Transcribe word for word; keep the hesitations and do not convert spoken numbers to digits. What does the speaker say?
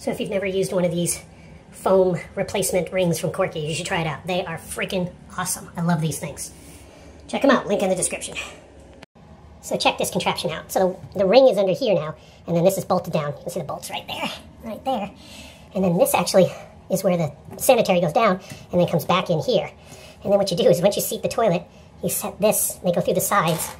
So if you've never used one of these foam replacement rings from Corky, you should try it out. They are freaking awesome. I love these things. Check them out. Link in the description. So check this contraption out. So the ring is under here now, and then this is bolted down. You can see the bolts right there, right there. And then this actually is where the sanitary goes down and then comes back in here. And then what you do is once you seat the toilet, you set this, and they go through the sides.